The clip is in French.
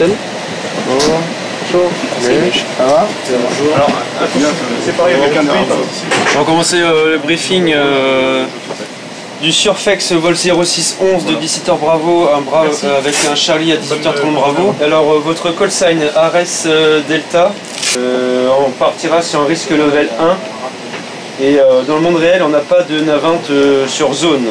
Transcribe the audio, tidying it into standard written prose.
Capitaine. Bonjour. Bonjour. Salut. Ça va? Bonjour. Alors, c'est pareil avec un brief. On va commencer le briefing du Surfex Vol 0611 de 17h Bravo, avec un Charlie à 18h30 Bravo. Alors, votre call sign Ares Delta, on partira sur un risque level 1. Et dans le monde réel, on n'a pas de Navinte sur zone.